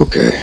Okay.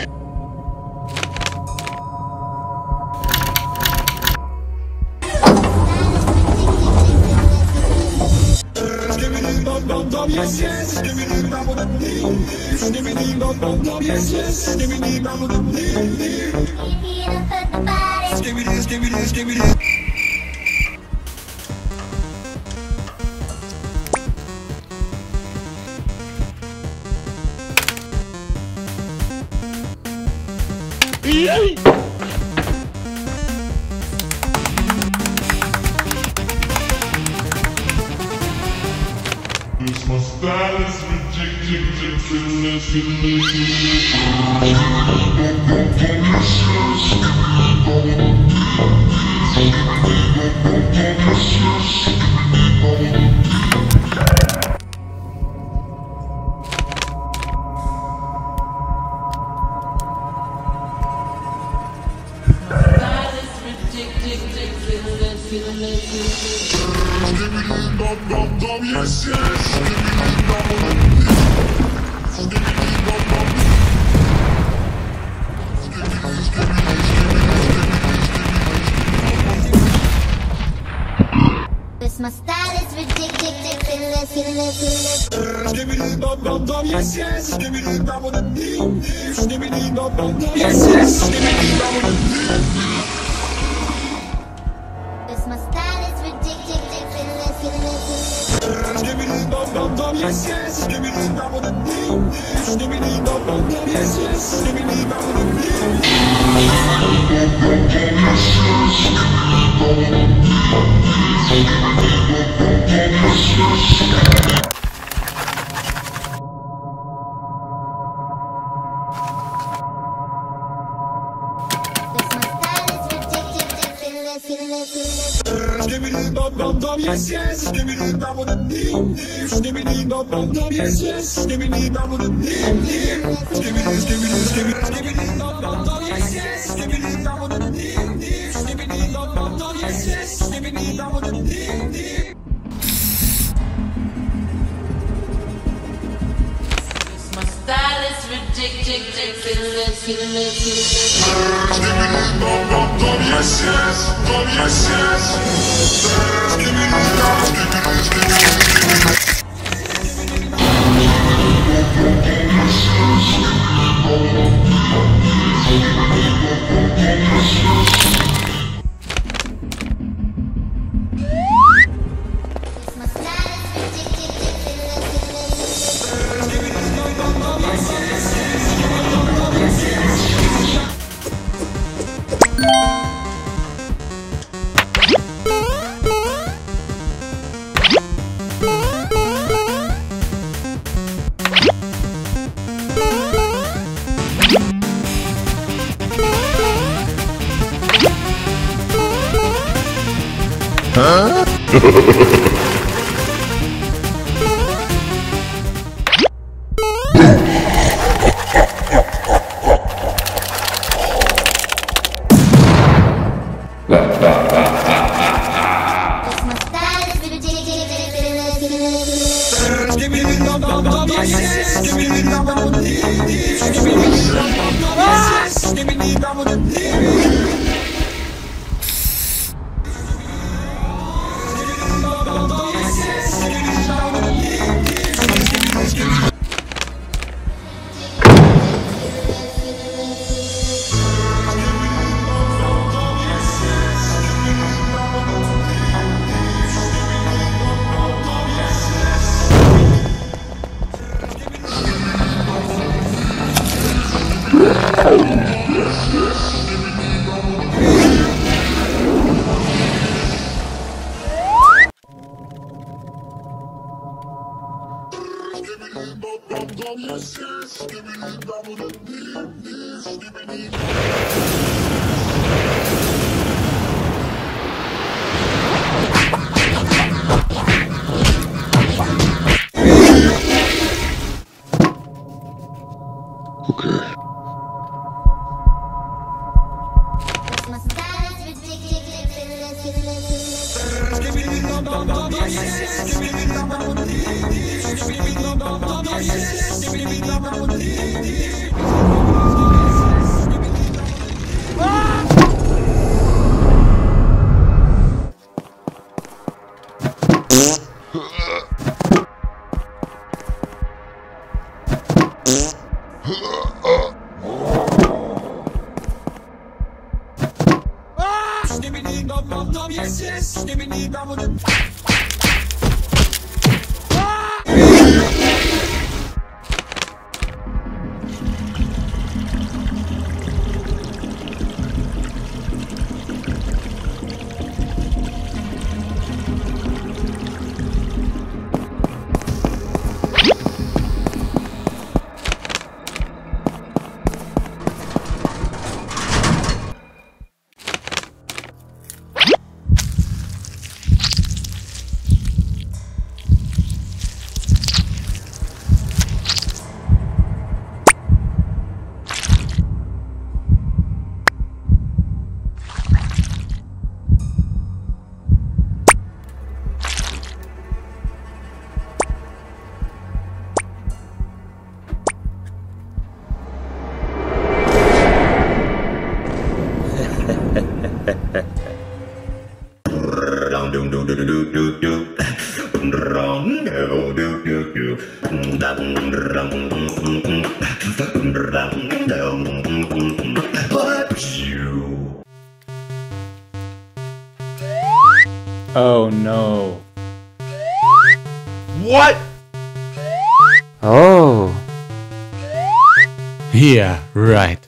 Oh no. What? Oh. Yeah, right.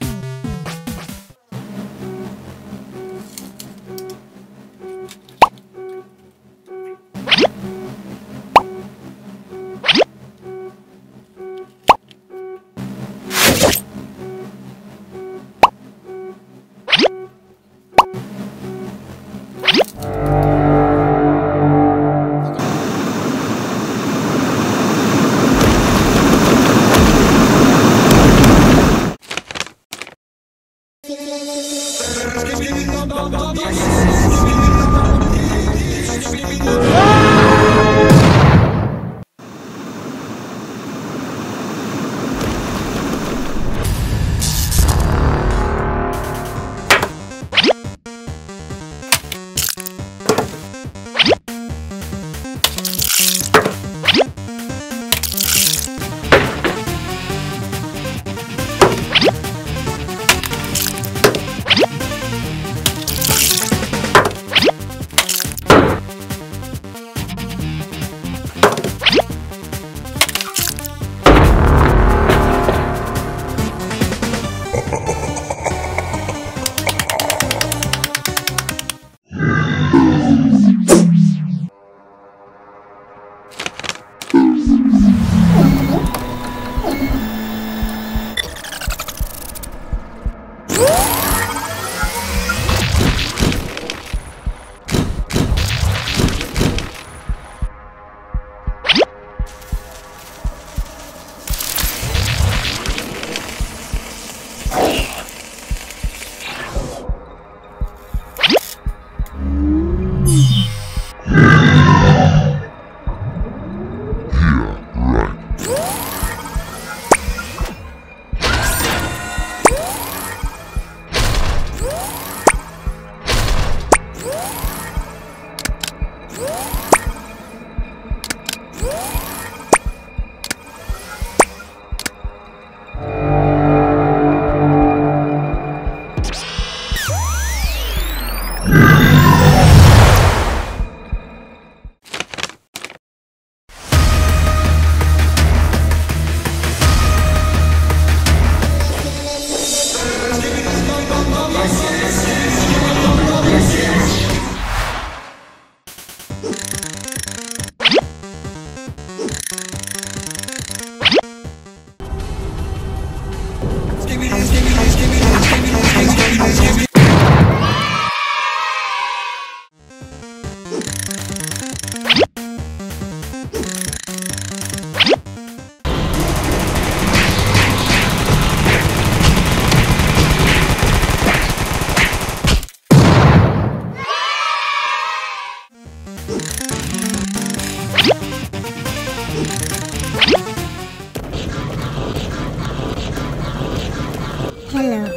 Hello,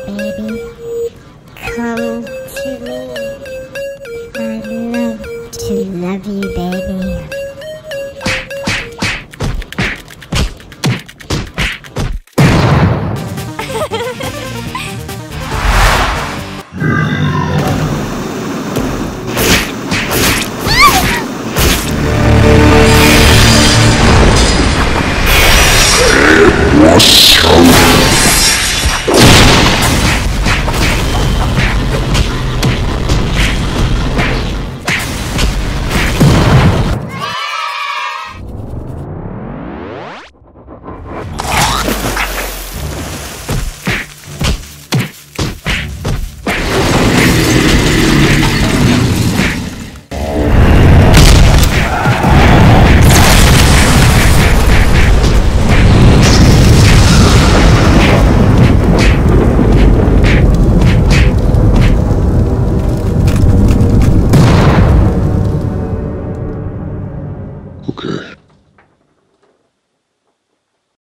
baby. Come to me. I'd love to love you, baby. Okay.